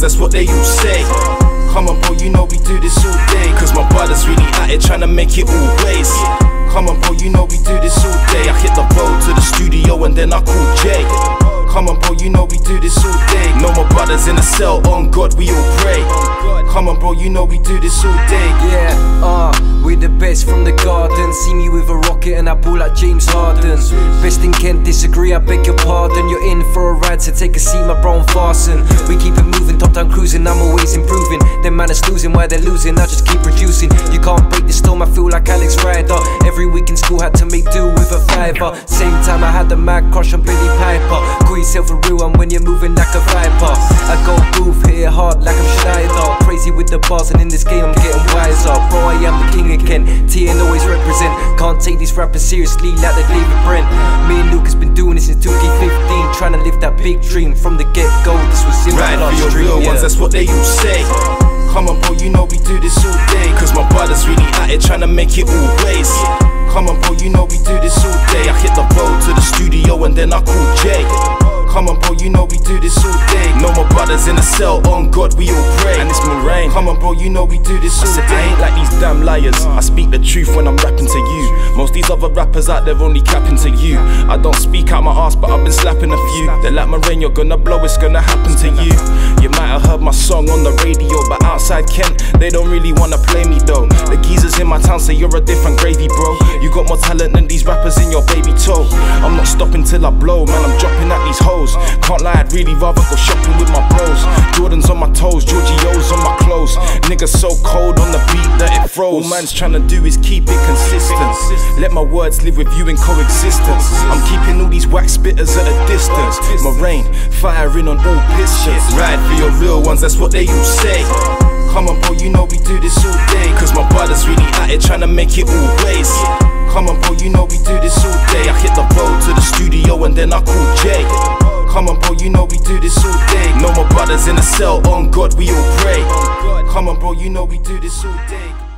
That's what they all say. Come on boy, you know we do this all day. Cause my brother's really at it, trying to make it always. Come on boy, you know we do this all day. I hit the road to the studio and then I call Jay. Come on boy, you know we do this all day. No more brothers in a cell, on God we all pray. Come on bro, you know we do this all day. Yeah, we're the best from the garden. See me with a rocket and I ball like James Harden. Best in Kent, disagree, I beg your pardon. You're in for a ride, so take a seat, my bro, and fasten. We keep it moving, top down cruising, I'm always improving. Them man is losing, why they're losing, I just keep producing. You can't break the storm, I feel like Alex Ryder. Every week in school had to make do with a fiver. Same time I had the mad crush on Billy Piper. Call yourself for real and when you're moving like a viper. I go booth, hit it hard like I'm Schneider. Crazy with the bars and in this game I'm getting wiser. Bro, I am the king again, TN always represent. Can't take these rappers seriously like they David Brent. Me and Lucas been doing this since 2015, trying to live that big dream from the get-go. This was in my last dream, real ones, that's what they all say. Come on bro, you know we do this all day. Cause my brother's really at it, trying to make it always. Come on bro, you know we do this all day. I hit the road to the studio and then I call Jay. Come on bro, you know we do this all day. No more brothers in a cell, on God we all pray. And it's Moraine. Come on bro, you know we do this all day. I ain't like these damn liars, I speak the truth when I'm rapping to you. Most these other rappers out there only capping to you. I don't speak out my ass but I've been slapping a few. They're like Murrain, you're gonna blow, it's gonna happen to you. You might have heard my song on the radio, but outside Kent, they don't really wanna play me though. The geezers in my town say you're a different gravy bro. You got more talent than these rappers in your baby toe. I'm not stopping till I blow, man, I'm dropping at these hoes. Can't lie, I'd really rather go shopping with my bros. Jordan's on my toes, Georgie O's on my clothes. Niggas so cold on the beat that it froze. All man's trying to do is keep it consistent. Let my words live with you in coexistence. I'm keeping all these wax spitters at a distance. Moraine, firing on all pistons. Ride for your real ones, that's what they all say. Come on bro, you know we do this all day. Cause my brother's really at it, trying to make it always. Come on bro, you know we do this all day. I hit the road to the studio and then I call Jay. Come on bro, you know we do this all day. No more brothers in a cell, on God we all pray. Come on bro, you know we do this all day.